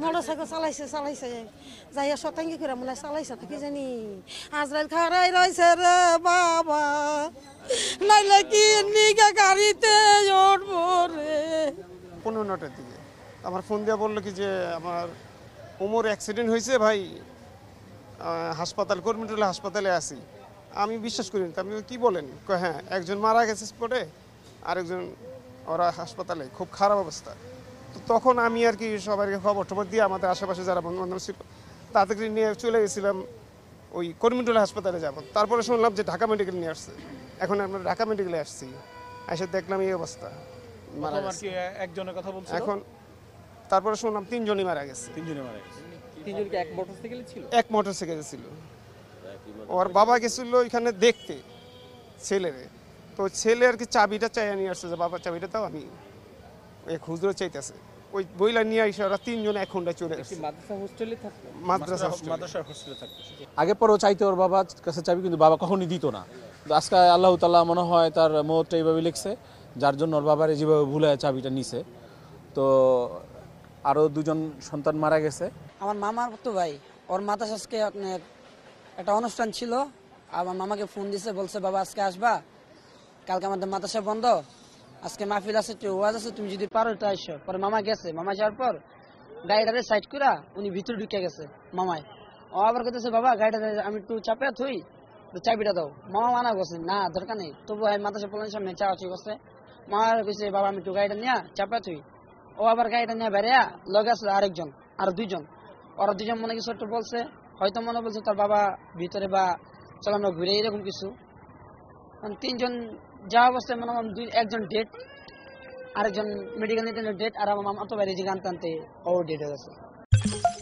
Motor cycle चलाइसे चलाइसे जाइया सतंगी कुरा मलाई चलाइस त के जानी आजराइल खाराइ रहिस र बाबा नाइले कि निगा गाडीতে ওঠ মোরে 15টার দিকে আমার ফোন দিয়া বলল কি যে আমার ওমর অ্যাক্সিডেন্ট হইছে ভাই হাসপাতাল কর্মীটুলা হাসপাতালে আসি আমি বিশ্বাস করি না আপনি কি বলেন কয় হ্যাঁ একজন মারা গেছে স্পটে আরেকজন ওরা হাসপাতালে খুব খারাপ অবস্থা তো তখন আমি আর কি সবাইকে খবর টবর দিয়ে আমাদের আশেপাশে যারা বন্ধু বান্ধব ছিল তাদেরকে নিয়ে চলে গেছিলাম ওই কর্মীটুলা হাসপাতালে যাব তারপরে শুনলাম যে ঢাকা মেডিকেল নিয়ে আসছে এখন আমরা ঢাকা মেডিকেলে আসছি এসে দেখলাম এই অবস্থা মারা গেছে একজনের কথা বলছিল এখন তারপরে শুনলাম তিনজনই মারা গেছে তিনজন কি এক মোটরসাইকেলে ছিল এক মোটরসাইকেলে ছিল ওর বাবা গেছিল ওখানে দেখতে ছেলেরে তো ছেলে আর কি চাবিটা চাইয়া নিয়ে আসছে যে বাবা চাবিটা দাও আমি এক খুচরো চাইতেছে ওই বইলা নিয়ে আইসা ওরা তিনজন এক ঘন্টা চলে গেছে মাদ্রাসা হোস্টেলে থাকতো মাদ্রাসা হোস্টেলে থাকতো আগে পরও চাইতো ওর বাবা কাছে চাবি কিন্তু বাবা কখনোই দিত না আজকে আল্লাহ তাআলা মনে হয় তার মওতটা এইভাবে লিখছে যার জন্য ওর বাবার যেভাবে ভুলে চাবিটা নিছে তো আরো দুজন সন্তান মারা গেছে আমার মামার তো ভাই ওর মাদ্রাসা আজকে আপনার একটা অনুষ্ঠান ছিল আমার মামাকে ফোন দিয়েছে বলছে বাবা আজকে আসবা কালকে আমাদের মাদ্রাসা বন্ধ আজকে মাহফিল আছে তো ওয়াজ আছে তুমি যদি পারো তো আইসো পরে মামা গেছে মামা যাওয়ার পর গাড়িটারে সাইড করে উনি ভিতরে ঢুকে গেছে মামায় ও আবার কইতেছে বাবা গাড়িটা আমি একটু চাপে থই তো চাবিটা দাও মামা মানা করছে না দরকার নেই তবু আমি মাদ্রাসা পড়ানোর সামনে চা আছে করছে মামার কইছে বাবা আমি একটু গাড়িটা নিয়ে চাপে থই ও আবার গাড়িটা নিয়ে বেরিয়া লগে আসলো আরেকজন আর দুইজন ওরা দুজন মনে কিছু একটু বলছে হয়তো মনে বলছে তার বাবা ভিতরে বা চলো আমরা ঘুরে এরকম কিছু তিনজন যা অবস্থায় মনে হয় একজন ডেট আরেকজন মেডিকেল নিতে ডেট আর আমার মামা তো বাইরে যে গান টানতে ও ডেট হয়ে গেছে।